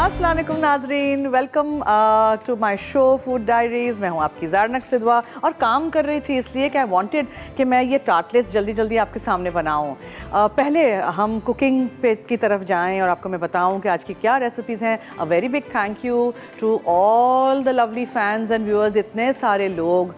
अस्सलाम वालेकुम नाजरीन, welcome to my show food diaries. मैं हूँ आपकी ज़ारनक सिधवा और काम कर रही थी इसलिए कि आई वांटेड कि मैं ये टार्टलेट्स जल्दी जल्दी आपके सामने बनाऊँ। पहले हम कुकिंग पे की तरफ जाएं और आपको मैं बताऊँ कि आज की क्या रेसिपीज़ हैं। A very big thank you to all the lovely fans and viewers. इतने सारे लोग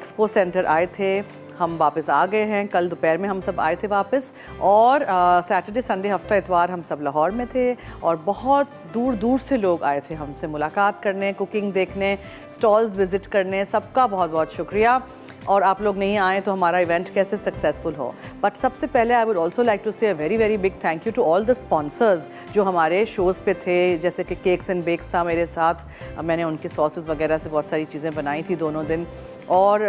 एक्सपो सेंटर आए थे, हम वापस आ गए हैं। कल दोपहर में हम सब आए थे वापस और सैटरडे संडे हफ्ता इतवार हम सब लाहौर में थे और बहुत दूर दूर से लोग आए थे हमसे मुलाकात करने, कुकिंग देखने, स्टॉल्स विज़िट करने। सबका बहुत बहुत शुक्रिया। और आप लोग नहीं आए तो हमारा इवेंट कैसे सक्सेसफुल हो। बट सबसे पहले I would also like to say very very big thank you to all the sponsors जो हमारे शोज़ पे थे। जैसे कि केक्स एंड बेक्स था मेरे साथ, मैंने उनके सॉसेस वगैरह से बहुत सारी चीज़ें बनाई थी दोनों दिन। और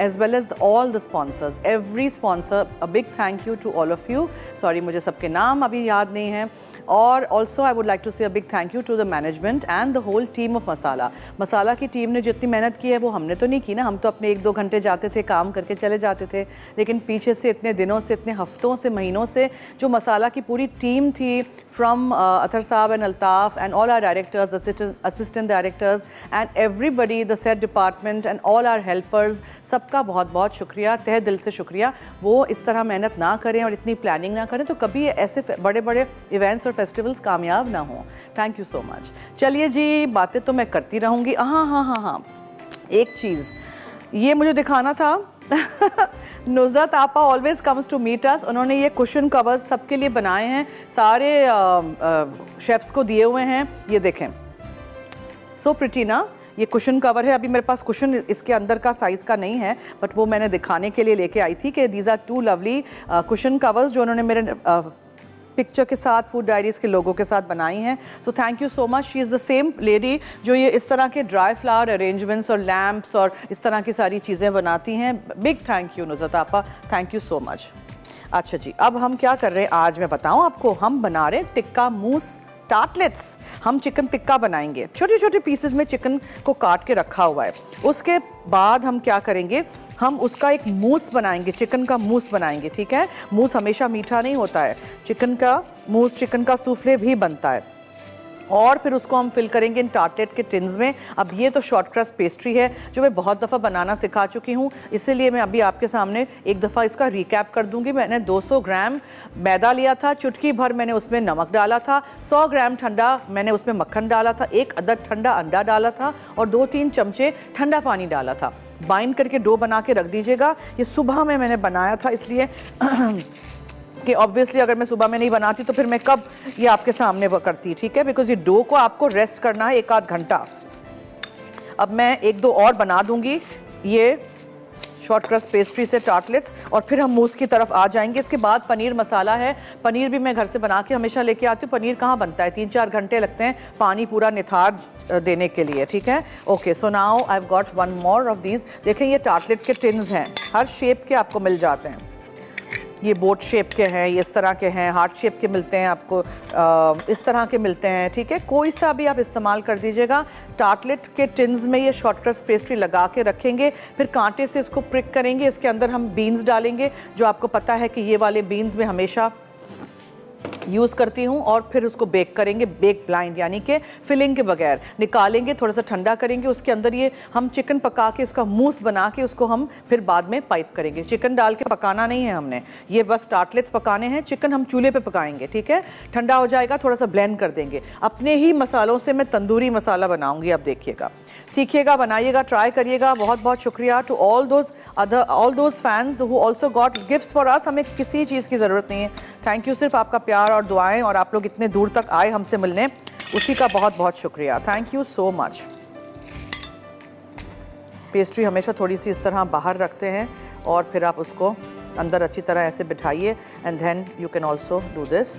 as well as all the sponsors, every sponsor, a big thank you to all of you. Sorry, मुझे सबके नाम अभी याद नहीं है। और also I would like to say a big thank you to the management and the whole team of Masala. मसाला की team ने जितनी मेहनत की है वो हमने तो नहीं की ना, हम तो अपने एक दो घंटे जाते थे, काम करके चले जाते थे। लेकिन पीछे से इतने दिनों से, इतने हफ्तों से, महीनों से जो मसाला की पूरी टीम थी, फ्रॉम अथर साहब and Altaf and all our directors, assistant directors and everybody, the set department and all our helpers, सबका बहुत बहुत शुक्रिया, तहे दिल से शुक्रिया। वो इस तरह मेहनत ना करें और इतनी प्लानिंग ना करें तो कभी ऐसे बड़े बड़े इवेंट्स और फेस्टिवल्स कामयाब ना हों। Thank you so much. चलिए जी, बातें तो मैं करती रहूँगी। हाँ, एक चीज़ ये मुझे दिखाना था। नुज़हत आपा always comes to meet us. उन्होंने ये कुशन कवर्स सबके लिए बनाए हैं, सारे शेफ्स को दिए हुए हैं। ये देखें, सो प्रिटी ना, ये कुशन कवर है। अभी मेरे पास कुशन इसके अंदर का साइज़ का नहीं है, बट वो मैंने दिखाने के लिए लेके आई थी कि these are two lovely cushion covers जो उन्होंने मेरे पिक्चर के साथ फूड डायरीज़ के लोगों के साथ बनाई हैं। So thank you so much. She is the same lady जो ये इस तरह के ड्राई फ्लावर अरेंजमेंट्स और लैंप्स और इस तरह की सारी चीज़ें बनाती हैं। बिग थैंक यू नुज़हत आपा, थैंक यू सो मच। अच्छा जी, अब हम क्या कर रहे हैं आज, मैं बताऊं आपको। हम बना रहे हैं टिक्का मूस टार्टलेट्स। हम चिकन टिक्का बनाएंगे। छोटे छोटे पीसेस में चिकन को काट के रखा हुआ है। उसके बाद हम क्या करेंगे, हम उसका एक मूस बनाएंगे, चिकन का मूस बनाएंगे। ठीक है, मूस हमेशा मीठा नहीं होता है, चिकन का मूस, चिकन का सूफले भी बनता है। और फिर उसको हम फिल करेंगे इन टार्टलेट के टिन्स में। अब ये तो शॉर्ट क्रस्ट पेस्ट्री है जो मैं बहुत दफ़ा बनाना सिखा चुकी हूँ, इसीलिए मैं अभी आपके सामने एक दफ़ा इसका रिकैप कर दूँगी। मैंने 200 ग्राम मैदा लिया था, चुटकी भर मैंने उसमें नमक डाला था, 100 ग्राम ठंडा मैंने उसमें मक्खन डाला था, एक अदद ठंडा अंडा डाला था और 2-3 चमचे ठंडा पानी डाला था। बाइंड करके डो बना के रख दीजिएगा। ये सुबह में मैंने बनाया था, इसलिए कि ऑब्वियसली अगर मैं सुबह में नहीं बनाती तो फिर मैं कब ये आपके सामने करती। ठीक है, बिकॉज ये डो को आपको रेस्ट करना है 1-2 घंटा। अब मैं 1-2 और बना दूंगी ये शॉर्ट क्रस्ट पेस्ट्री से टार्टलेट्स और फिर हम मूस की तरफ आ जाएंगे। इसके बाद पनीर मसाला है। पनीर भी मैं घर से बना के हमेशा लेके आती हूँ। पनीर कहाँ बनता है, 3-4 घंटे लगते हैं पानी पूरा निथार देने के लिए। ठीक है, okay. So now I have got one more of these. देखें, ये टार्टलेट के टिन्स हैं, हर शेप के आपको मिल जाते हैं। ये बोट शेप के हैं, ये इस तरह के हैं, हार्ट शेप के मिलते हैं आपको, इस तरह के मिलते हैं। ठीक है, कोई सा भी आप इस्तेमाल कर दीजिएगा। टार्टलेट के टिन्स में ये शॉर्ट क्रस्ट पेस्ट्री लगा के रखेंगे, फिर कांटे से इसको प्रिक करेंगे। इसके अंदर हम बीन्स डालेंगे जो आपको पता है कि ये वाले बीन्स मैं हमेशा यूज़ करती हूँ। और फिर उसको बेक करेंगे, बेक ब्लाइंड, यानी कि फिलिंग के बगैर। निकालेंगे, थोड़ा सा ठंडा करेंगे, उसके अंदर ये हम चिकन पका के उसका मूस बना के उसको हम फिर बाद में पाइप करेंगे। चिकन डाल के पकाना नहीं है हमने, ये बस टार्टलेट्स पकाने हैं। चिकन हम चूल्हे पे पकाएंगे। ठीक है, ठंडा हो जाएगा, थोड़ा सा ब्लेंड कर देंगे। अपने ही मसालों से मैं तंदूरी मसाला बनाऊँगी। आप देखिएगा, सीखिएगा, बनाइएगा, ट्राई करिएगा। बहुत बहुत शुक्रिया to all those fans who also got gifts for us. हमें किसी चीज़ की ज़रूरत नहीं है। थैंक यू, सिर्फ आपका प्यार और दुआएं, और आप लोग इतने दूर तक आए हमसे मिलने, उसी का बहुत बहुत शुक्रिया। Thank you so much. Pastry हमेशा थोड़ी सी इस तरह बाहर रखते हैं और फिर आप उसको अंदर अच्छी तरह ऐसे बिठाइए and then you can also do this.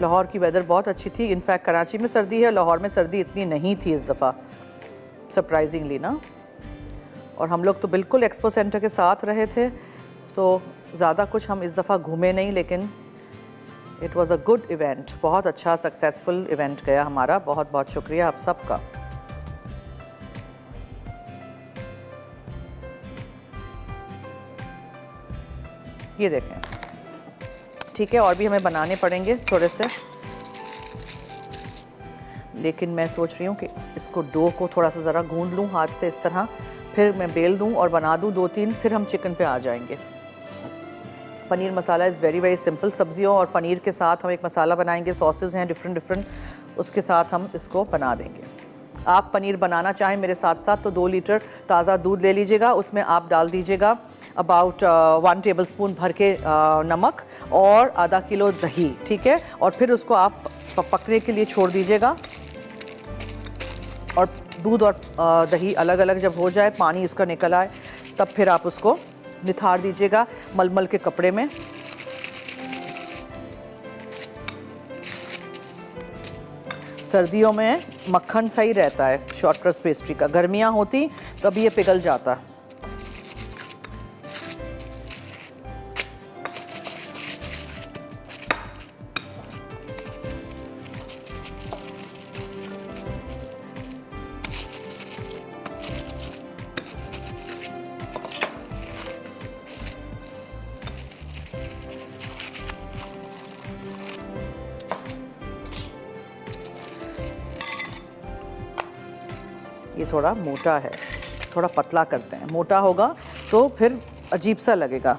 Lahore की वेदर बहुत अच्छी थी। इनफैक्ट कराची में सर्दी है, लाहौर में सर्दी इतनी नहीं थी इस दफ़ा, सरप्राइजिंगली ना। और हम लोग तो बिल्कुल एक्सपो सेंटर के साथ रहे थे तो ज़्यादा कुछ हम इस दफ़ा घूमे नहीं, लेकिन it was a good event. बहुत अच्छा सक्सेसफुल इवेंट गया हमारा। बहुत बहुत शुक्रिया आप सबका। ये देखें, ठीक है, और भी हमें बनाने पड़ेंगे थोड़े से, लेकिन मैं सोच रही हूँ कि इसको डो को थोड़ा सा ज़रा गूंद लूँ हाथ से इस तरह, फिर मैं बेल दूँ और बना दूँ दो तीन, फिर हम चिकन पे आ जाएंगे। Paneer masala is very very simple, सब्जियों और पनीर के साथ हम एक मसाला बनाएंगे, सॉसेज हैं डिफरेंट डिफरेंट, उसके साथ हम इसको बना देंगे। आप पनीर बनाना चाहें मेरे साथ साथ तो 2 लीटर ताज़ा दूध ले लीजिएगा, उसमें आप डाल दीजिएगा अबाउट 1 टेबल स्पून भर के नमक और आधा किलो दही, ठीक है, और फिर उसको आप पकने के लिए छोड़ दीजिएगा। और दूध और दही अलग अलग जब हो जाए, पानी इसका निकल आए, तब फिर आप उसको निथार दीजिएगा मलमल के कपड़े में। सर्दियों में मक्खन सही रहता है शॉर्टक्रस्ट पेस्ट्री का, गर्मियाँ होती तब ये पिघल जाता। ये थोड़ा मोटा है, थोड़ा पतला करते हैं, मोटा होगा तो फिर अजीब सा लगेगा।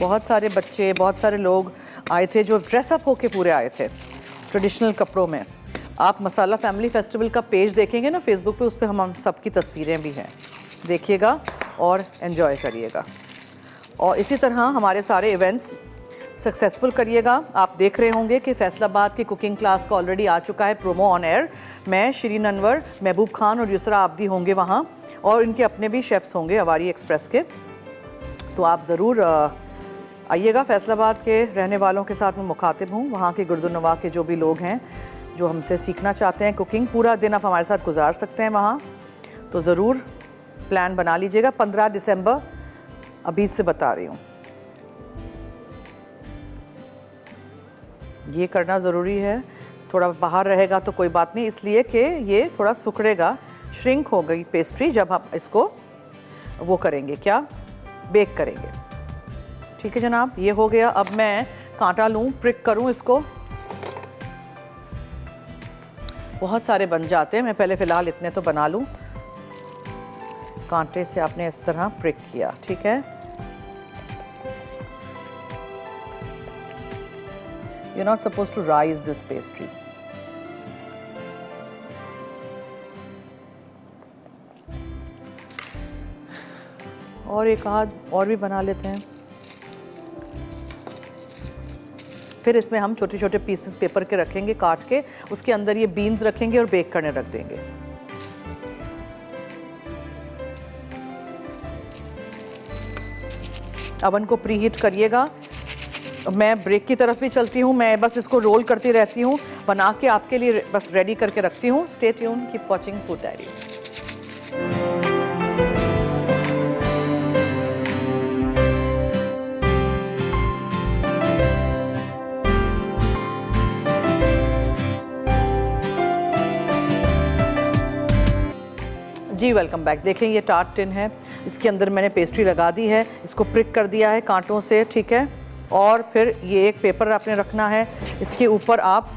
बहुत सारे बच्चे, बहुत सारे लोग आए थे जो ड्रेसअप होके पूरे आए थे ट्रेडिशनल कपड़ों में। आप मसाला फैमिली फेस्टिवल का पेज देखेंगे ना फेसबुक पे, उस पर हम सबकी तस्वीरें भी हैं, देखिएगा और एंजॉय करिएगा। और इसी तरह हमारे सारे इवेंट्स सक्सेसफुल करिएगा। आप देख रहे होंगे कि फैसलाबाद की कुकिंग क्लास का ऑलरेडी आ चुका है प्रोमो ऑन एयर। मैं, शिरीन अनवर, महबूब खान और युसरा आब्दी होंगे वहाँ, और इनके अपने भी शेफ्स होंगे अवारी एक्सप्रेस के। तो आप ज़रूर आइएगा। फैसलाबाद के रहने वालों के साथ मैं मुखातिब हूँ, वहाँ के गुर्दुनवा के जो भी लोग हैं जो हमसे सीखना चाहते हैं कुकिंग, पूरा दिन आप हमारे साथ गुजार सकते हैं वहाँ, तो ज़रूर प्लान बना लीजिएगा। 15 दिसंबर अभी से बता रही हूँ, ये करना ज़रूरी है। थोड़ा बाहर रहेगा तो कोई बात नहीं, इसलिए कि ये थोड़ा सुखड़ेगा, श्रिंक हो गई पेस्ट्री जब आप इसको वो करेंगे, क्या बेक करेंगे। ठीक है जनाब, ये हो गया। अब मैं कांटा लूँ, प्रिक करूँ इसको, बहुत सारे बन जाते हैं, मैं पहले फ़िलहाल इतने तो बना लूँ। कांटे से आपने इस तरह प्रिक किया, ठीक है। You're not supposed to rise this pastry. और एक आध और भी बना लेते हैं। फिर इसमें हम छोटे छोटे पीसेस पेपर के रखेंगे काट के, उसके अंदर ये बीन्स रखेंगे और बेक करने रख देंगे। अवन को प्रीहीट करिएगा। मैं ब्रेक की तरफ भी चलती हूँ, मैं बस इसको रोल करती रहती हूँ, बना के आपके लिए बस रेडी करके रखती हूँ। Stay tune, keep watching food diaries. जी वेलकम बैक। देखें ये टार्ट टिन है, इसके अंदर मैंने पेस्ट्री लगा दी है, इसको प्रिक कर दिया है कांटों से, ठीक है। और फिर ये एक पेपर आपने रखना है, इसके ऊपर आप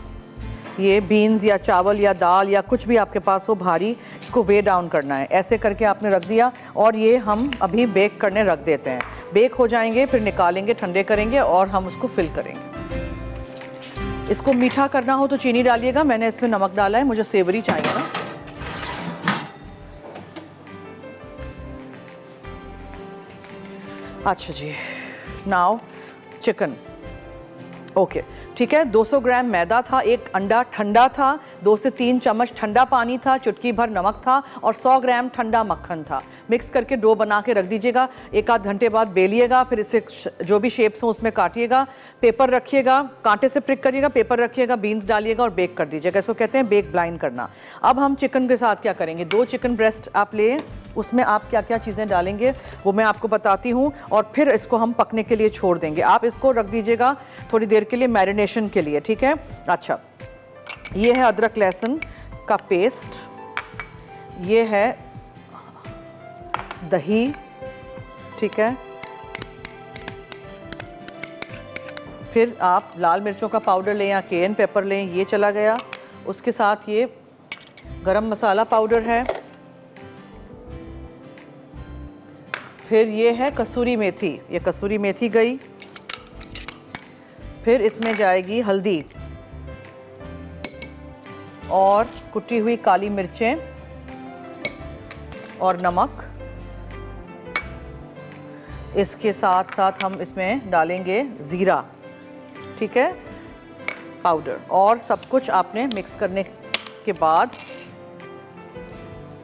ये बीन्स या चावल या दाल या कुछ भी आपके पास हो भारी, इसको वे डाउन करना है। ऐसे करके आपने रख दिया और ये हम अभी बेक करने रख देते हैं। बेक हो जाएंगे, फिर निकालेंगे, ठंडे करेंगे और हम उसको फिल करेंगे। इसको मीठा करना हो तो चीनी डालिएगा, मैंने इसमें नमक डाला है, मुझे सेवरी चाहिए ना। अच्छा जी, नाउ चिकन, ओके ठीक है। 200 ग्राम मैदा था, 1 अंडा ठंडा था, 2 से 3 चम्मच ठंडा पानी था, चुटकी भर नमक था और 100 ग्राम ठंडा मक्खन था। मिक्स करके डो बना के रख दीजिएगा, 1 आध घंटे बाद बेलिएगा, फिर इसे जो भी शेप्स हों उसमें काटिएगा, पेपर रखिएगा, कांटे से प्रिक करिएगा, पेपर रखिएगा, बीन्स डालिएगा और बेक कर दीजिएगा। इसको कहते हैं बेक ब्लाइंड करना। अब हम चिकन के साथ क्या करेंगे, 2 चिकन ब्रेस्ट आप ले, उसमें आप क्या क्या चीज़ें डालेंगे वो मैं आपको बताती हूँ, और फिर इसको हम पकने के लिए छोड़ देंगे। आप इसको रख दीजिएगा थोड़ी देर के लिए मैरिनेशन के लिए, ठीक है। अच्छा, ये है अदरक लहसुन का पेस्ट, ये है दही, ठीक है। फिर आप लाल मिर्चों का पाउडर लें या केन पेपर लें, ये चला गया। उसके साथ ये गरम मसाला पाउडर है। फिर ये है कसूरी मेथी, ये कसूरी मेथी गई। फिर इसमें जाएगी हल्दी और कुटी हुई काली मिर्चें और नमक। इसके साथ साथ हम इसमें डालेंगे ज़ीरा, ठीक है, पाउडर। और सब कुछ आपने मिक्स करने के बाद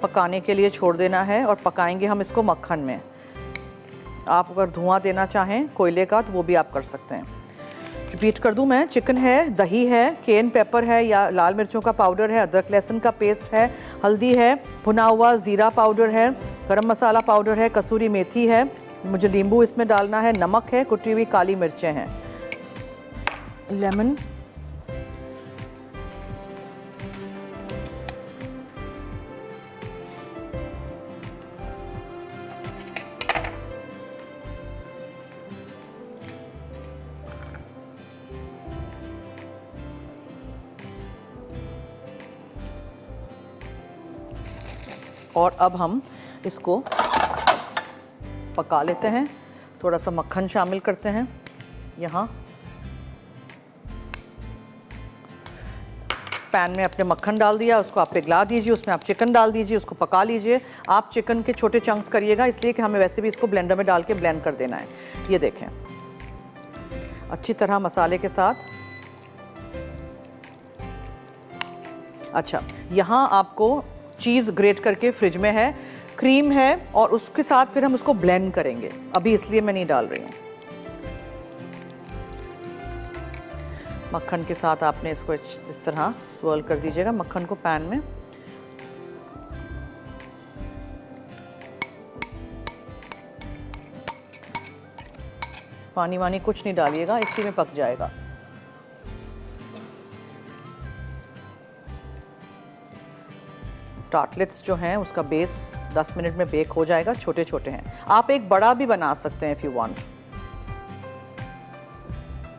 पकाने के लिए छोड़ देना है और पकाएंगे हम इसको मक्खन में। आप अगर धुआं देना चाहें कोयले का तो वो भी आप कर सकते हैं। रिपीट कर दूं मैं, चिकन है, दही है, केन पेपर है या लाल मिर्चों का पाउडर है, अदरक लहसुन का पेस्ट है, हल्दी है, भुना हुआ ज़ीरा पाउडर है, गरम मसाला पाउडर है, कसूरी मेथी है, मुझे नींबू इसमें डालना है, नमक है, कुटी हुई काली मिर्चें हैं, लेमन, और अब हम इसको पका लेते हैं। थोड़ा सा मक्खन शामिल करते हैं यहाँ पैन में। आपने मक्खन डाल दिया, उसको आप पिघला दीजिए, उसमें आप चिकन डाल दीजिए, उसको पका लीजिए। आप चिकन के छोटे चंक्स करिएगा, इसलिए कि हमें वैसे भी इसको ब्लेंडर में डाल के ब्लेंड कर देना है। ये देखें अच्छी तरह मसाले के साथ। अच्छा, यहाँ आपको चीज़ ग्रेट करके फ्रिज में है, क्रीम है, और उसके साथ फिर हम उसको ब्लेंड करेंगे। अभी इसलिए मैं नहीं डाल रही हूँ। मक्खन के साथ आपने इसको इस तरह स्वर्ल कर दीजिएगा मक्खन को पैन में। पानी वानी कुछ नहीं डालिएगा, इसी में पक जाएगा। टार्टलेट्स जो हैं उसका बेस 10 मिनट में बेक हो जाएगा, छोटे छोटे हैं। आप एक बड़ा भी बना सकते हैं इफ़ यू वांट।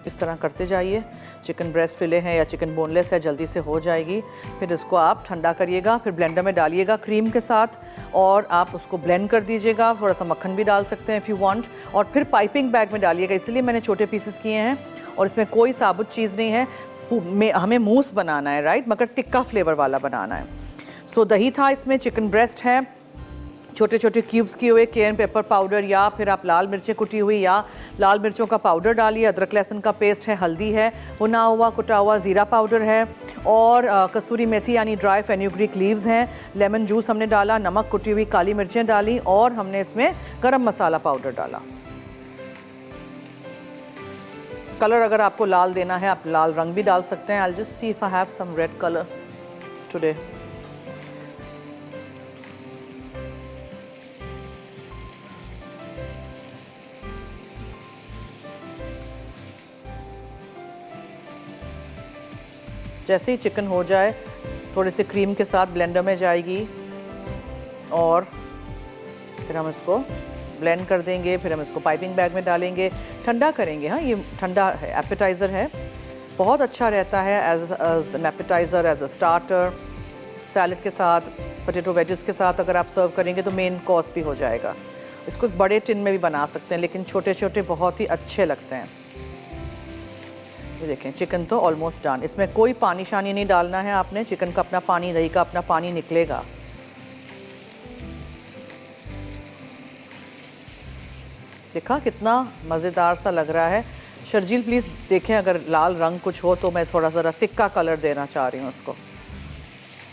इस तरह करते जाइए। चिकन ब्रेस्ट फिले हैं या चिकन बोनलेस है, जल्दी से हो जाएगी। फिर इसको आप ठंडा करिएगा, फिर ब्लेंडर में डालिएगा क्रीम के साथ और आप उसको ब्लेंड कर दीजिएगा। थोड़ा सा मक्खन भी डाल सकते हैं इफ़ यू वांट। और फिर पाइपिंग बैग में डालिएगा, इसलिए मैंने छोटे पीसेस किए हैं। और इसमें कोई साबुत चीज़ नहीं है, हमें मूस बनाना है, राइट, मगर टिक्का फ्लेवर वाला बनाना है। सो दही था इसमें, चिकन ब्रेस्ट है, छोटे छोटे क्यूब्स किए हुए, केन पेपर पाउडर या फिर आप लाल मिर्चें कुटी हुई या लाल मिर्चों का पाउडर डालिए, अदरक लहसुन का पेस्ट है, हल्दी है, भुना हुआ कुटा हुआ ज़ीरा पाउडर है और कसूरी मेथी यानी ड्राई फेनुग्रीक लीव्स हैं, लेमन जूस हमने डाला, नमक, कुटी हुई काली मिर्चें डाली और हमने इसमें गरम मसाला पाउडर डाला। कलर अगर आपको लाल देना है आप लाल रंग भी डाल सकते हैं। I just see if I have some red colour today. जैसे ही चिकन हो जाए थोड़े से क्रीम के साथ ब्लेंडर में जाएगी और फिर हम इसको ब्लेंड कर देंगे। फिर हम इसको पाइपिंग बैग में डालेंगे, ठंडा करेंगे। हाँ, ये ठंडा है, एपेटाइज़र है, बहुत अच्छा रहता है as an appetizer, as a starter, salad के साथ, पोटैटो वेजेस के साथ अगर आप सर्व करेंगे तो मेन कोर्स भी हो जाएगा। इसको एक बड़े टिन में भी बना सकते हैं, लेकिन छोटे छोटे बहुत ही अच्छे लगते हैं। ये देखें चिकन तो ऑलमोस्ट डन। इसमें कोई पानी शानी नहीं डालना है आपने, चिकन का अपना पानी, दही का अपना पानी निकलेगा। देखा कितना मज़ेदार सा लग रहा है। शर्जील प्लीज़ देखें अगर लाल रंग कुछ हो तो, मैं थोड़ा ज़रा तिक्का कलर देना चाह रही हूँ उसको।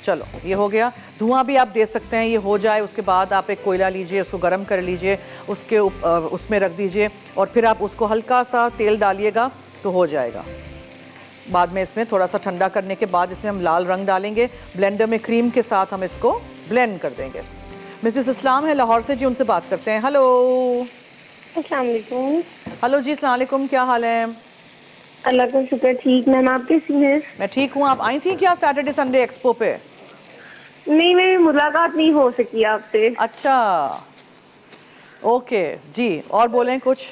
चलो ये हो गया। धुआं भी आप दे सकते हैं। ये हो जाए उसके बाद आप एक कोयला लीजिए, उसको गर्म कर लीजिए, उसके उसमें रख दीजिए और फिर आप उसको हल्का सा तेल डालिएगा तो हो जाएगा। बाद में इसमें थोड़ा सा ठंडा करने के बाद इसमें हम लाल रंग डालेंगे। ब्लेंडर में क्रीम के साथ हम इसको ब्लेंड कर देंगे। मिसेस इस्लाम है लाहौर से जी, उनसे बात करते हैं। हेलो, अस्सलाम वालेकुम। हेलो जी, अस्सलाम वालेकुम, क्या हाल है? अल्लाह का शुक्र ठीक मैम, आप कैसी हैं? मैं ठीक हूँ। आप आई थी क्या सैटरडे संडे एक्सपो पे? नहीं, मेरी मुलाकात नहीं हो सकी आपसे। अच्छा, ओके जी, और बोलें कुछ।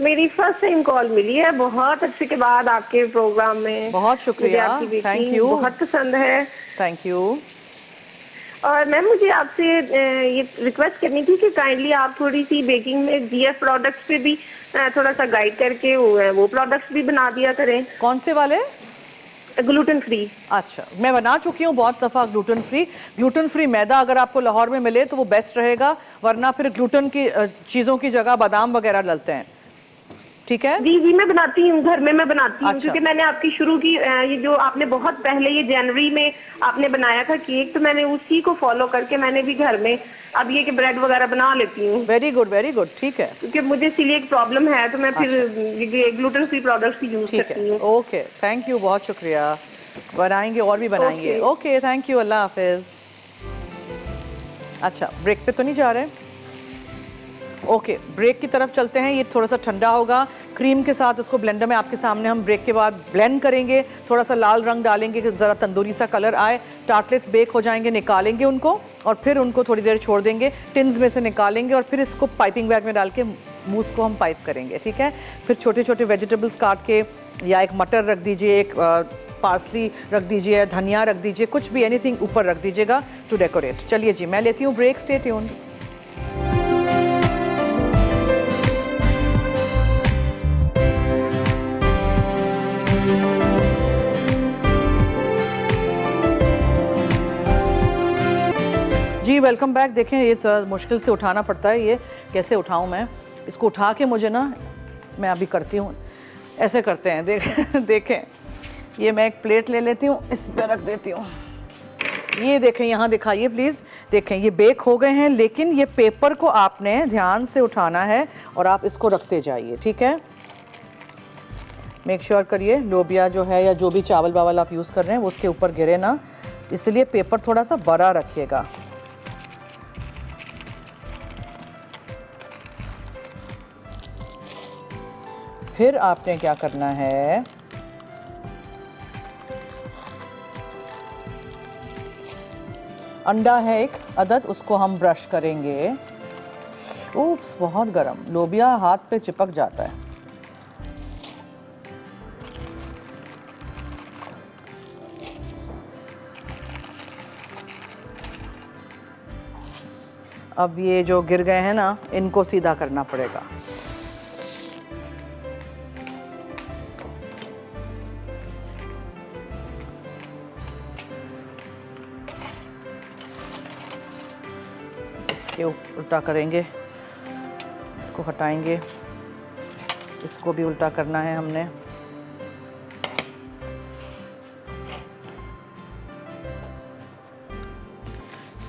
मेरी फर्स्ट टाइम कॉल मिली है, बहुत अच्छे के बाद आपके प्रोग्राम में। बहुत शुक्रिया, थैंक यू, बहुत पसंद है, थैंक यू। और मैम मुझे आपसे ये रिक्वेस्ट करनी थी कि काइंडली आप थोड़ी सी बेकिंग में जीएफ प्रोडक्ट्स पे भी थोड़ा सा गाइड करके वो प्रोडक्ट्स भी बना दिया करें। कौन से वाले? Gluten free. अच्छा, मैं बना चुकी हूँ बहुत दफ़ा ग्लूटेन फ्री। ग्लूटेन फ्री मैदा अगर आपको लाहौर में मिले तो वो बेस्ट रहेगा, वरना फिर ग्लूटेन की चीज़ों की जगह बादाम वगैरह डालते हैं। ठीक है जी, जी मैं बनाती हूँ घर में, मैं बनाती हूँ। अच्छा। क्योंकि मैंने आपकी शुरू की ये जो आपने बहुत पहले ये जनवरी में आपने बनाया था केक, तो मैंने उसी को फॉलो करके मैंने भी घर में अब ये कि ब्रेड वगैरह बना लेती हूँ। वेरी गुड, वेरी गुड, ठीक है। क्योंकि मुझे इसीलिए एक प्रॉब्लम है, तो मैं फिर ग्लूटेन फ्री प्रोडक्ट्स भी यूज करती हूँ। ओके, थैंक यू, बहुत शुक्रिया, बनाएंगे और भी बनाएंगे। ओके, थैंक यू, अल्लाह हाफिज। अच्छा, ब्रेक पे तो नहीं जा रहे? ओके, ब्रेक की तरफ चलते हैं। ये थोड़ा सा ठंडा होगा, क्रीम के साथ उसको ब्लेंडर में आपके सामने हम ब्रेक के बाद ब्लेंड करेंगे, थोड़ा सा लाल रंग डालेंगे कि ज़रा तंदूरी सा कलर आए। टार्टलेट्स बेक हो जाएंगे, निकालेंगे उनको और फिर उनको थोड़ी देर छोड़ देंगे, टिन्स में से निकालेंगे और फिर इसको पाइपिंग बैग में डाल के मूस को हम पाइप करेंगे। ठीक है, फिर छोटे छोटे वेजिटेबल्स काट के, या एक मटर रख दीजिए, एक पार्सली रख दीजिए, धनिया रख दीजिए, कुछ भी एनीथिंग ऊपर रख दीजिएगा टू डेकोरेट। चलिए जी, मैं लेती हूँ ब्रेक, स्टे ट्यून्ड। जी वेलकम बैक। देखें, ये तो मुश्किल से उठाना पड़ता है, ये कैसे उठाऊं मैं इसको? उठा के मुझे ना, मैं अभी करती हूँ, ऐसे करते हैं, देखें ये मैं एक प्लेट ले लेती हूँ, इस पर रख देती हूँ। ये देखें, यहाँ दिखाइए प्लीज़। देखें, ये बेक हो गए हैं, लेकिन ये पेपर को आपने ध्यान से उठाना है और आप इसको रखते जाइए। ठीक है, मेक श्योर करिए लोबिया जो है या जो भी चावल बावल आप यूज़ कर रहे हैं वो उसके ऊपर गिरे ना, इसलिए पेपर थोड़ा सा बड़ा रखिएगा। फिर आपने क्या करना है, अंडा है एक अदद, उसको हम ब्रश करेंगे। ओप्स, बहुत गर्म, लोबिया हाथ पे चिपक जाता है। अब ये जो गिर गए हैं ना, इनको सीधा करना पड़ेगा। इसके उल्टा करेंगे, इसको हटाएंगे, इसको भी उल्टा करना है हमने।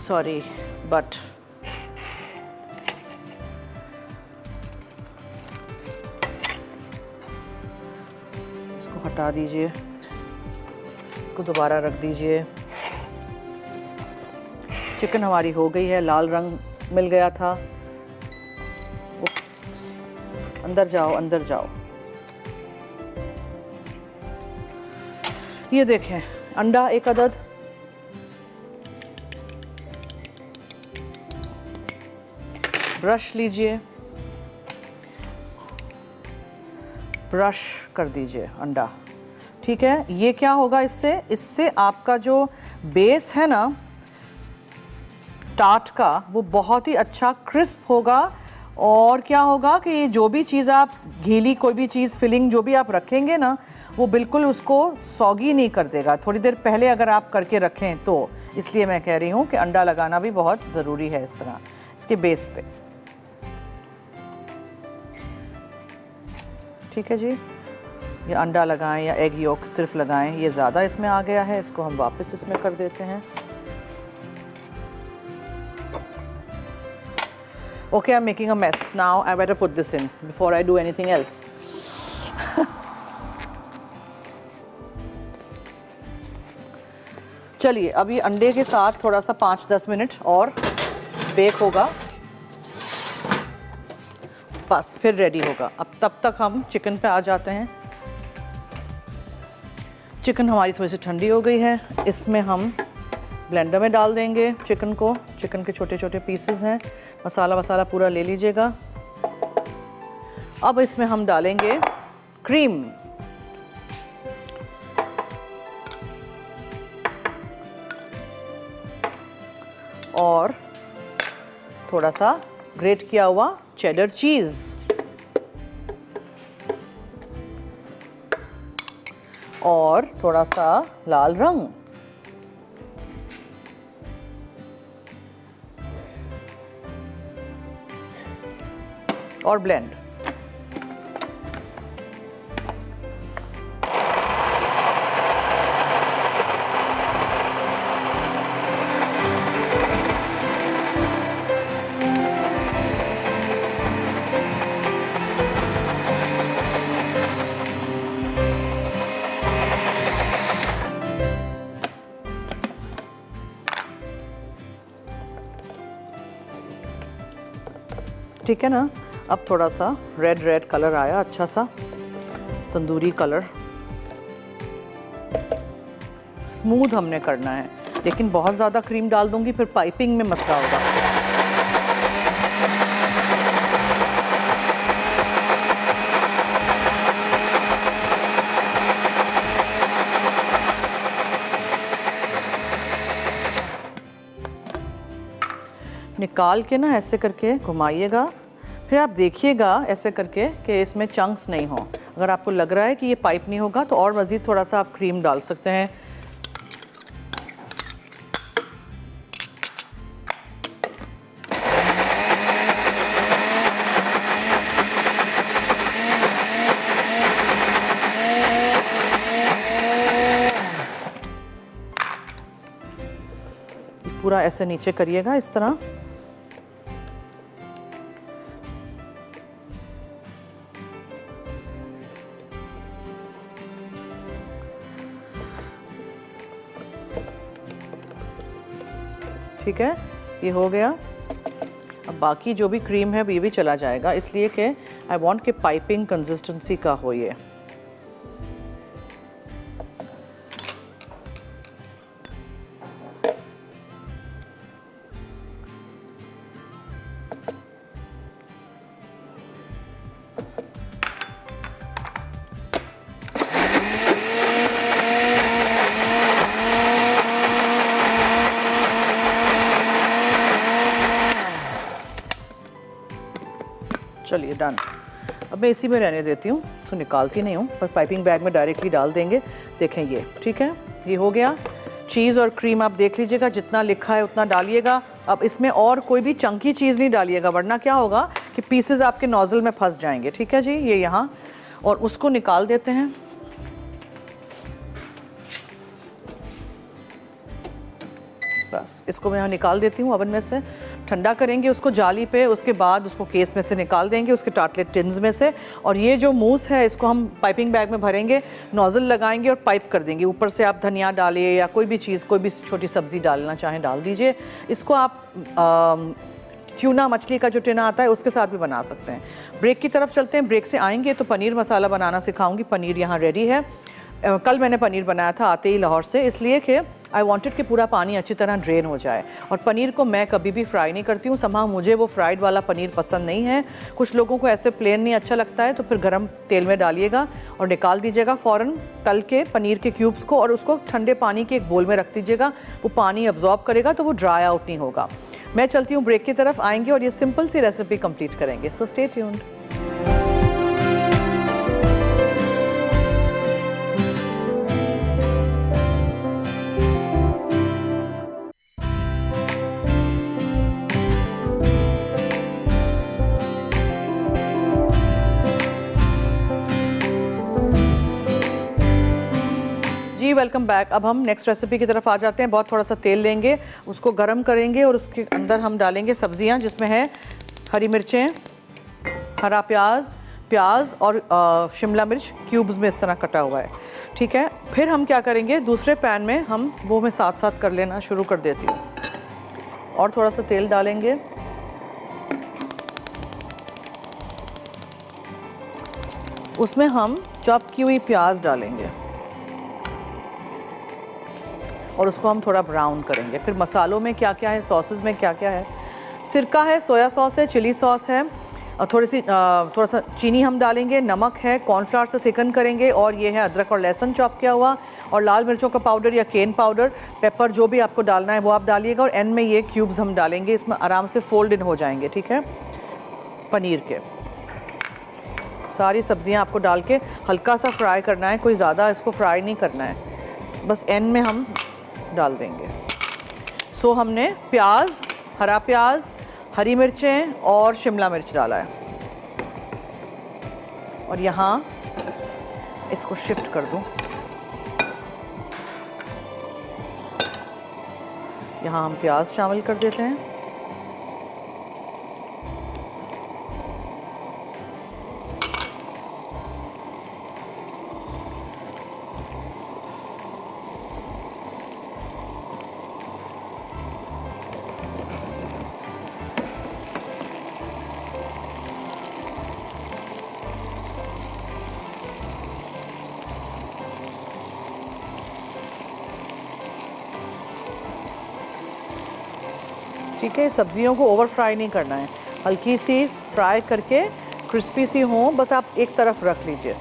सॉरी बट इसको हटा दीजिए, इसको दोबारा रख दीजिए। चिकन हमारी हो गई है, लाल रंग मिल गया था। उप्स, अंदर जाओ, अंदर जाओ। ये देखें, अंडा एक अदद, ब्रश लीजिए, ब्रश कर दीजिए अंडा। ठीक है, ये क्या होगा इससे? इससे आपका जो बेस है ना टार्ट का, वो बहुत ही अच्छा क्रिस्प होगा। और क्या होगा कि जो भी चीज़ आप घीली, कोई भी चीज़ फिलिंग जो भी आप रखेंगे ना, वो बिल्कुल उसको सौगी नहीं कर देगा, थोड़ी देर पहले अगर आप करके रखें तो। इसलिए मैं कह रही हूँ कि अंडा लगाना भी बहुत ज़रूरी है इस तरह इसके बेस पे। ठीक है जी, ये अंडा लगाएं या एग योक सिर्फ लगाएं, ये ज़्यादा इसमें आ गया है, इसको हम वापस इसमें कर देते हैं। Okay, I'm making a mess now. I better put this in before I do anything else. चलिए, अभी अंडे के साथ थोड़ा सा 5-10 मिनट और बेक होगा, बस फिर रेडी होगा। अब तब तक हम चिकन पे आ जाते हैं। चिकन हमारी थोड़ी सी ठंडी हो गई है, इसमें हम ब्लेंडर में डाल देंगे चिकन को। चिकन के छोटे छोटे पीसेस हैं। मसाला वसाला पूरा ले लीजिएगा। अब इसमें हम डालेंगे क्रीम। और थोड़ा सा ग्रेट किया हुआ चेडर चीज़। और थोड़ा सा लाल रंग। और ब्लेंड। ठीक है ना। अब थोड़ा सा रेड रेड कलर आया, अच्छा सा तंदूरी कलर। स्मूथ हमने करना है, लेकिन बहुत ज़्यादा क्रीम डाल दूंगी फिर पाइपिंग में मसला होगा। निकाल के ना ऐसे करके घुमाइएगा, फिर आप देखिएगा ऐसे करके कि इसमें चंक्स नहीं हो। अगर आपको लग रहा है कि ये पाइप नहीं होगा तो और मज़ीद थोड़ा सा आप क्रीम डाल सकते हैं। पूरा ऐसे नीचे करिएगा इस तरह। ठीक है, ये हो गया। अब बाकी जो भी क्रीम है ये भी चला जाएगा, इसलिए कि आई वांट कि पाइपिंग कंसिस्टेंसी का हो। ये चलिए डन। अब मैं इसी में रहने देती हूँ, तो निकालती नहीं हूँ, पर पाइपिंग बैग में डायरेक्टली डाल देंगे। देखें ये ठीक है, ये हो गया। चीज़ और क्रीम आप देख लीजिएगा, जितना लिखा है उतना डालिएगा। अब इसमें और कोई भी चंकी चीज़ नहीं डालिएगा, वरना क्या होगा कि पीसेस आपके नोज़ल में फंस जाएंगे। ठीक है जी, ये यहाँ। और उसको निकाल देते हैं। बस इसको मैं यहाँ निकाल देती हूँ। अवन में से ठंडा करेंगे उसको जाली पे, उसके बाद उसको केस में से निकाल देंगे, उसके टार्टलेट टिन्स में से। और ये जो मूस है इसको हम पाइपिंग बैग में भरेंगे, नोज़ल लगाएंगे और पाइप कर देंगे। ऊपर से आप धनिया डालिए या कोई भी चीज़, कोई भी छोटी सब्ज़ी डालना चाहें डाल दीजिए। इसको आप ट्यूना मछली का जो टिना आता है उसके साथ भी बना सकते हैं। ब्रेक की तरफ चलते हैं। ब्रेक से आएंगे तो पनीर मसाला बनाना सिखाऊंगी। पनीर यहाँ रेडी है। कल मैंने पनीर बनाया था आते ही लाहौर से, इसलिए कि आई वांटेड कि पूरा पानी अच्छी तरह ड्रेन हो जाए। और पनीर को मैं कभी भी फ्राई नहीं करती हूँ, समहा मुझे वो फ्राइड वाला पनीर पसंद नहीं है। कुछ लोगों को ऐसे प्लेन नहीं अच्छा लगता है, तो फिर गरम तेल में डालिएगा और निकाल दीजिएगा फ़ौरन। तल के पनीर के क्यूब्स को और उसको ठंडे पानी के एक बोल में रख दीजिएगा। वो पानी अब्जॉर्ब करेगा तो वो ड्राई आउट नहीं होगा। मैं चलती हूँ ब्रेक की तरफ, आएँगे और ये सिंपल सी रेसिपी कम्प्लीट करेंगे। So stay tuned. Welcome back. अब हम नेक्स्ट रेसिपी की तरफ आ जाते हैं। बहुत थोड़ा सा तेल लेंगे, उसको गर्म करेंगे और उसके अंदर हम डालेंगे सब्जियां, जिसमें है हरी मिर्चें, हरा प्याज और शिमला मिर्च क्यूब्स में इस तरह कटा हुआ है। ठीक है, फिर हम क्या करेंगे, दूसरे पैन में हम वो मैं साथ साथ कर लेना शुरू कर देती हूँ। और थोड़ा सा तेल डालेंगे। उसमें हम चॉप की हुई प्याज डालेंगे और उसको हम थोड़ा ब्राउन करेंगे। फिर मसालों में क्या क्या है, सॉसेस में क्या क्या है, सिरका है, सोया सॉस है, चिली सॉस है, थोड़ा सा चीनी हम डालेंगे, नमक है, कॉर्नफ्लावर से थिकन करेंगे, और ये है अदरक और लहसुन चॉप किया हुआ, और लाल मिर्चों का पाउडर या केन पाउडर, पेपर, जो भी आपको डालना है वो आप डालिएगा। और एंड में ये क्यूब्स हम डालेंगे, इसमें आराम से फोल्ड इन हो जाएंगे, ठीक है। पनीर के सारी सब्जियां आपको डाल के हल्का सा फ्राई करना है, कोई ज़्यादा इसको फ्राई नहीं करना है, बस एंड में हम डाल देंगे। सो हमने प्याज, हरा प्याज, हरी मिर्चें और शिमला मिर्च डाला है, और यहाँ इसको शिफ्ट कर दूँ। यहाँ हम प्याज शामिल कर देते हैं, ठीक है। सब्जियों को ओवर फ्राई नहीं करना है, हल्की सी फ्राई करके क्रिस्पी सी हों, बस आप एक तरफ रख लीजिए।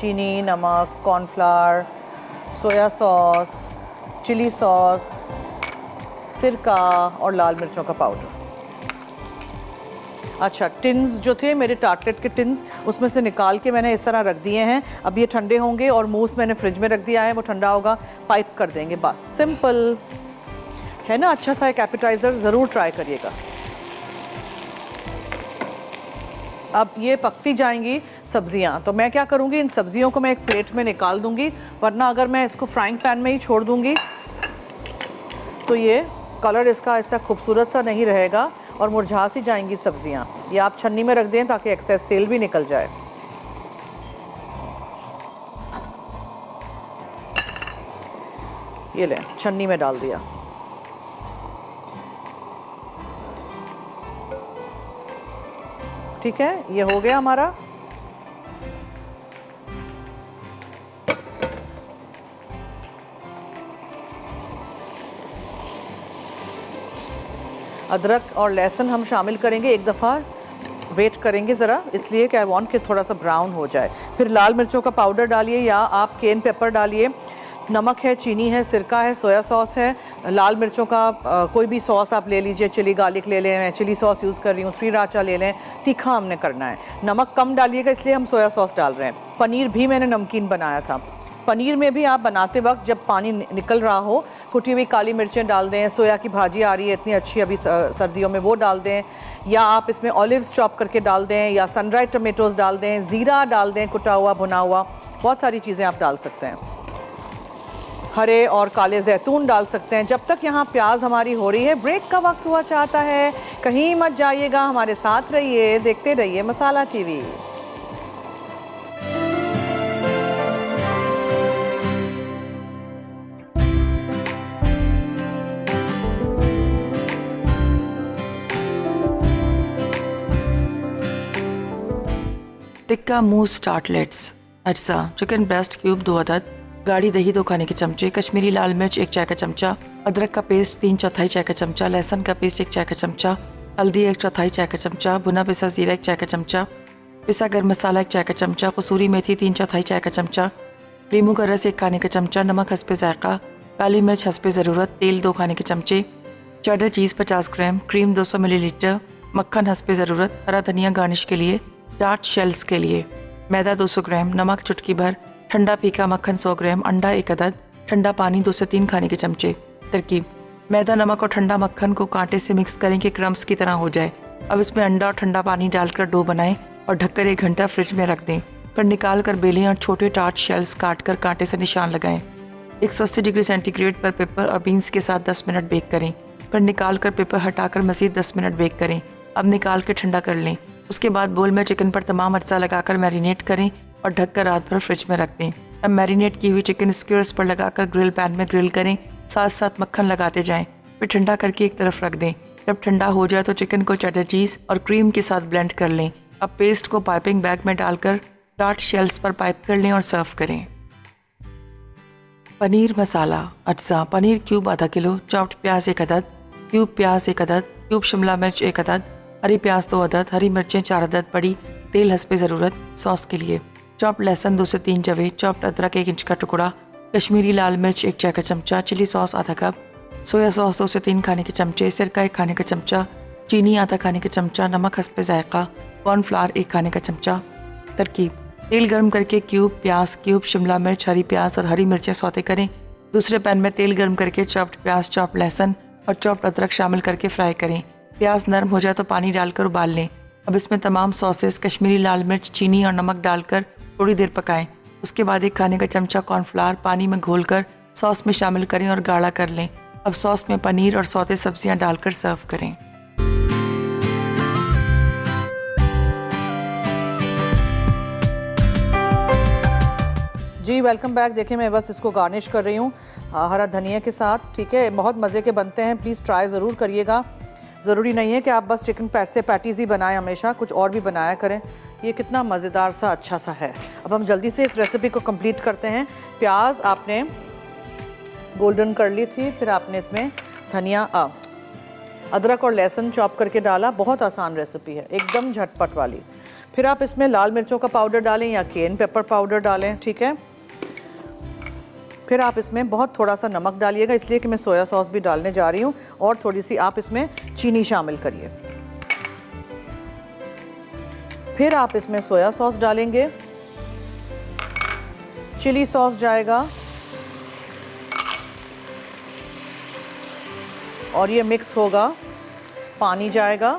चीनी, नमक, cornflour, soya sauce, chilli sauce, सिरका और लाल मिर्चों का पाउडर। अच्छा, टिन्स जो थे मेरे टार्टलेट के टिन्स, उसमें से निकाल के मैंने इस तरह रख दिए हैं। अब ये ठंडे होंगे, और मूस मैंने फ्रिज में रख दिया है, वो ठंडा होगा, पाइप कर देंगे, बस सिंपल है ना। अच्छा सा एक एपेटाइज़र ज़रूर ट्राई करिएगा। अब ये पकती जाएंगी सब्जियां, तो मैं क्या करूंगी, इन सब्जियों को मैं एक प्लेट में निकाल दूंगी, वरना अगर मैं इसको फ्राइंग पैन में ही छोड़ दूँगी तो ये कलर इसका ऐसा खूबसूरत सा नहीं रहेगा और मुरझा सी जाएंगी सब्जियां। ये आप छन्नी में रख दें ताकि एक्सेस तेल भी निकल जाए। ये लें, छन्नी में डाल दिया। ठीक है, ये हो गया हमारा। अदरक और लहसुन हम शामिल करेंगे, एक दफ़ा वेट करेंगे ज़रा, इसलिए कि आई वॉन्ट कि थोड़ा सा ब्राउन हो जाए। फिर लाल मिर्चों का पाउडर डालिए, या आप केन पेपर डालिए, नमक है, चीनी है, सिरका है, सोया सॉस है, लाल मिर्चों का कोई भी सॉस आप ले लीजिए, चिली गार्लिक ले लें, मैं चिली सॉस यूज़ कर रही हूँ, श्रीराचा ले लें, तीखा हमने करना है। नमक कम डालिएगा, इसलिए हम सोया सॉस डाल रहे हैं। पनीर भी मैंने नमकीन बनाया था, पनीर में भी आप बनाते वक्त जब पानी निकल रहा हो, कुटी हुई काली मिर्चें डाल दें, सोया की भाजी आ रही है इतनी अच्छी अभी सर्दियों में, वो डाल दें, या आप इसमें ऑलिव्स चॉप करके डाल दें, या सनड्राइड टमेटोज़ डाल दें, ज़ीरा डाल दें, कुटा हुआ, भुना हुआ, बहुत सारी चीज़ें आप डाल सकते हैं, हरे और काले जैतून डाल सकते हैं। जब तक यहाँ प्याज हमारी हो रही है, ब्रेक का वक्त हुआ चाहता है, कहीं मत जाइएगा, हमारे साथ रहिए, देखते रहिए Masala TV. Tikka mousse tartlets, अच्छा चिकन ब्रेस्ट क्यूब 2 अदद, गाढ़ी दही 2 खाने के चमचे, कश्मीरी लाल मिर्च 1 चाय का चमचा, अदरक का पेस्ट 3/4 चाय का चमचा, लहसुन का पेस्ट 1 चाय का चमचा, हल्दी 1/4 चाय का चमचा, भुना पिसा जीरा 1 चाय का चमचा, पिसा गर्म मसाला 1 चाय का चमचा, कसूरी मेथी 3/4 चाय का चमचा, नींबू का रस 1 खाने का चमचा, नमक हस्बे ज़ायक़ा, काली मिर्च हस्बे ज़रूरत, तेल 2 खाने के चमचे, cheddar cheese 50 gram, cream 200 millilitre, मक्खन हस्बे ज़रूरत, हरा धनिया गार्निश के लिए, टार्ट शेल्स के लिए मैदा 200 ग्राम, नमक चुटकी भर, ठंडा पीका मक्खन 100 ग्राम, अंडा 1 अदद, ठंडा पानी 2 से 3 खाने के चमचे। तरकीब, मैदा, नमक और ठंडा मक्खन को कांटे से मिक्स करें कि क्रम्स की तरह हो जाए। अब इसमें अंडा और ठंडा पानी डालकर डो बनाएं और ढककर 1 घंटा फ्रिज में रख दें, पर निकाल कर बेलें और छोटे टार्ट शेल्स काट कर कांटे से निशान लगाएं। 180 डिग्री सेंटीग्रेड पर पेपर और बीन्स के साथ 10 मिनट बेक करें, पर निकाल कर पेपर हटाकर मज़ीद 10 मिनट बेक करें। अब निकाल के ठंडा कर लें। उसके बाद बोल में चिकन पर तमाम अज्जा लगाकर मैरिनेट करें और ढककर रात भर फ्रिज में रख दें। अब मैरिनेट की हुई चिकन स्क्यूर्स पर लगाकर ग्रिल पैन में ग्रिल करें, साथ साथ मक्खन लगाते जाएं, फिर ठंडा करके एक तरफ रख दें। जब ठंडा हो जाए तो चिकन को चेडर चीज़ और क्रीम के साथ ब्लेंड कर लें। अब पेस्ट को पाइपिंग बैग में डालकर टार्ट शेल्स पर पाइप कर लें और सर्व करें। पनीर मसाला अज्जा, पनीर क्यूब आधा किलो, चॉप्ड प्याज एक अदद, क्यूब प्याज एक अदद, क्यूब शिमला मिर्च एक अदद, हरी प्याज 2 अदद, हरी मिर्चें 4 अदद बड़ी, तेल हस्बे ज़रूरत। सॉस के लिए चॉप्ड लहसुन 2 से 3 जवे, चॉप्ड अदरक 1 इंच का टुकड़ा, कश्मीरी लाल मिर्च 1 चाय का चमचा, चिली सॉस आधा कप, सोया सॉस 2 से 3 खाने के चमचे, सिरका 1 खाने का चमचा, चीनी आधा खाने का चमचा, नमक हस्बे ज़ायक़ा, कॉर्नफ्लावर 1 खाने का चमचा। तरकीब, तेल गर्म करके क्यूब प्याज, क्यूब शिमला मिर्च, हरी प्याज और हरी मिर्चें सौते करें। दूसरे पैन में तेल गर्म करके चॉप्ड प्याज, चॉप्ड लहसुन और चॉप्ड अदरक शामिल करके फ्राई करें। प्याज नरम हो जाए तो पानी डालकर उबाल लें। अब इसमें तमाम सॉसेस, कश्मीरी लाल मिर्च, चीनी और नमक डालकर थोड़ी देर पकाएं। उसके बाद 1 खाने का चमचा कॉर्नफ्लावर पानी में घोलकर सॉस में शामिल करें और गाढ़ा कर लें। अब सॉस में पनीर और सौते सब्जियां डालकर सर्व करें। जी वेलकम बैक। देखिए मैं बस इसको गार्निश कर रही हूँ हरा धनिया के साथ। ठीक है, बहुत मज़े के बनते हैं, प्लीज़ ट्राई ज़रूर करिएगा। ज़रूरी नहीं है कि आप बस चिकन से पैटीज़ ही बनाएं, हमेशा कुछ और भी बनाया करें। ये कितना मज़ेदार सा अच्छा सा है। अब हम जल्दी से इस रेसिपी को कंप्लीट करते हैं। प्याज आपने गोल्डन कर ली थी, फिर आपने इसमें धनिया, अदरक और लहसुन चॉप करके डाला। बहुत आसान रेसिपी है, एकदम झटपट वाली। फिर आप इसमें लाल मिर्चों का पाउडर डालें या केन पेपर पाउडर डालें। ठीक है, फिर आप इसमें बहुत थोड़ा सा नमक डालिएगा, इसलिए कि मैं सोया सॉस भी डालने जा रही हूँ, और थोड़ी सी आप इसमें चीनी शामिल करिए। फिर आप इसमें सोया सॉस डालेंगे, चिली सॉस जाएगा, और ये मिक्स होगा, पानी जाएगा,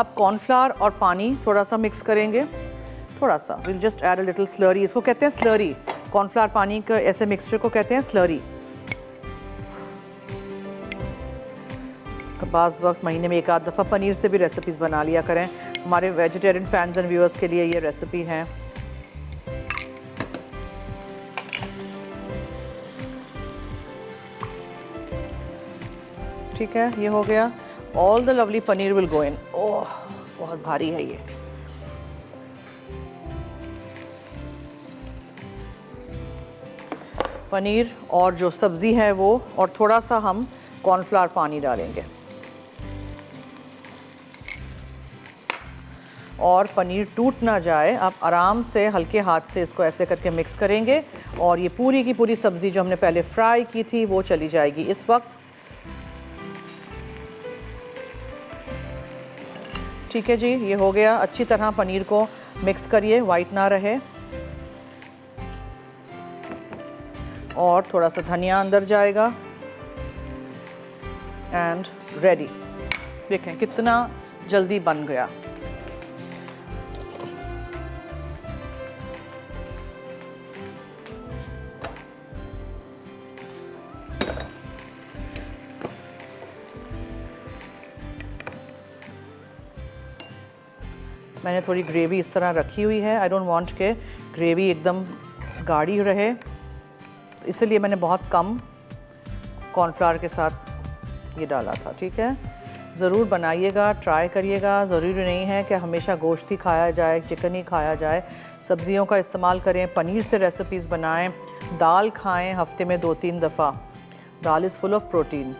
अब कॉर्नफ्लावर और पानी थोड़ा सा मिक्स करेंगे, थोड़ा सा। Will just add a little slurry, इसको कहते हैं स्लरी, कॉर्नफ्लावर पानी के ऐसे मिक्सचर को कहते हैं स्लरी। बाज़ वक्त महीने में 1 आध दफ़ा पनीर से भी रेसिपीज़ बना लिया करें। हमारे वेजिटेरियन फैंस एंड व्यूअर्स के लिए ये रेसिपी है। ठीक है, ये हो गया। All the lovely paneer will go in. ओह बहुत भारी है ये। पनीर और जो सब्ज़ी है वो, और थोड़ा सा हम कॉर्नफ्लावर पानी डालेंगे, और पनीर टूट ना जाए आप आराम से हल्के हाथ से इसको ऐसे करके मिक्स करेंगे, और ये पूरी की पूरी सब्ज़ी जो हमने पहले फ्राई की थी वो चली जाएगी इस वक्त। ठीक है जी, ये हो गया। अच्छी तरह पनीर को मिक्स करिए, वाइट ना रहे, और थोड़ा सा धनिया अंदर जाएगा, एंड रेडी। देखें कितना जल्दी बन गया। मैंने थोड़ी ग्रेवी इस तरह रखी हुई है, आई डोंट वांट के ग्रेवी एकदम गाढ़ी रहे, इसलिए मैंने बहुत कम कॉर्नफ्लावर के साथ ये डाला था। ठीक है, ज़रूर बनाइएगा, ट्राई करिएगा। ज़रूरी नहीं है कि हमेशा गोश्त ही खाया जाए, चिकन ही खाया जाए, सब्जियों का इस्तेमाल करें, पनीर से रेसिपीज़ बनाएं, दाल खाएं हफ्ते में 2-3 दफ़ा। Dal is full of protein.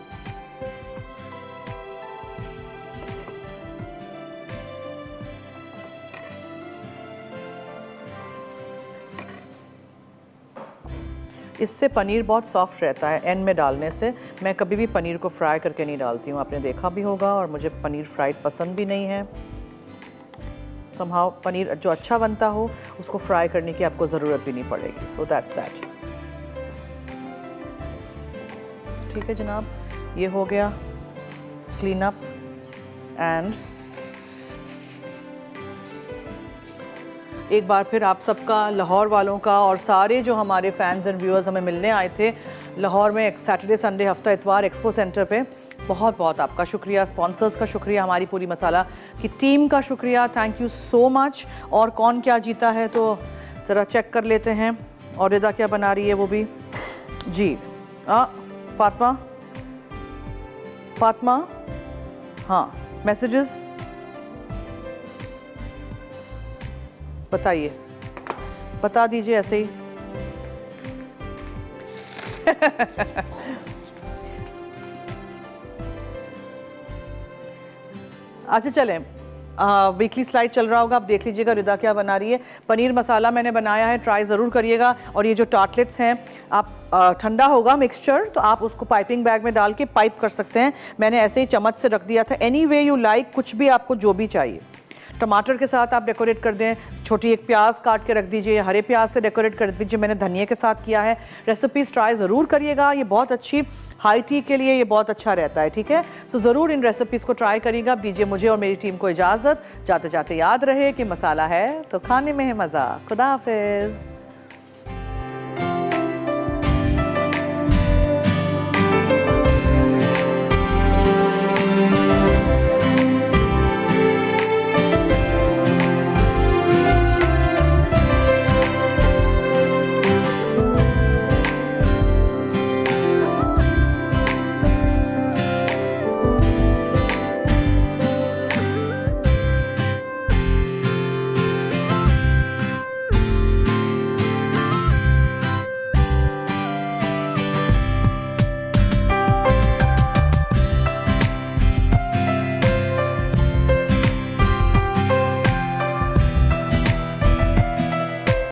इससे पनीर बहुत सॉफ्ट रहता है एंड में डालने से। मैं कभी भी पनीर को फ्राई करके नहीं डालती हूँ, आपने देखा भी होगा, और मुझे पनीर फ्राइड पसंद भी नहीं है। समहाउ पनीर जो अच्छा बनता हो उसको फ्राई करने की आपको ज़रूरत भी नहीं पड़ेगी। So that's that. ठीक है जनाब, ये हो गया क्लीन अप एंड एक बार फिर आप सबका, लाहौर वालों का, और सारे जो हमारे फैंस एंड व्यूअर्स हमें मिलने आए थे लाहौर में सैटरडे संडे हफ्ता इतवार एक्सपो सेंटर पे, बहुत बहुत आपका शुक्रिया, स्पॉन्सर्स का शुक्रिया, हमारी पूरी मसाला की टीम का शुक्रिया। Thank you so much. और कौन क्या जीता है तो ज़रा चेक कर लेते हैं, और रिदा क्या बना रही है वो भी जी। फ़ातिमा फातिमा, हाँ मैसेजेस बताइए, बता दीजिए ऐसे ही। अच्छा चलें, वीकली स्लाइड चल रहा होगा, आप देख लीजिएगा रिदा क्या बना रही है। पनीर मसाला मैंने बनाया है, ट्राई ज़रूर करिएगा। और ये जो टार्टलेट्स हैं, आप ठंडा होगा मिक्सचर तो आप उसको पाइपिंग बैग में डाल के पाइप कर सकते हैं। मैंने ऐसे ही चम्मच से रख दिया था। एनी वे यू लाइक, कुछ भी आपको जो भी चाहिए। टमाटर के साथ आप डेकोरेट कर दें, छोटी एक प्याज काट के रख दीजिए, हरे प्याज से डेकोरेट कर दीजिए। मैंने धनिया के साथ किया है। रेसिपीज़ ट्राई ज़रूर करिएगा, ये बहुत अच्छी हाई टी के लिए ये बहुत अच्छा रहता है, ठीक है। सो ज़रूर इन रेसिपीज़ को ट्राई करिएगा। दीजिए मुझे और मेरी टीम को इजाज़त। जाते जाते याद रहे कि मसाला है तो खाने में है मज़ा। खुदा हाफिज़।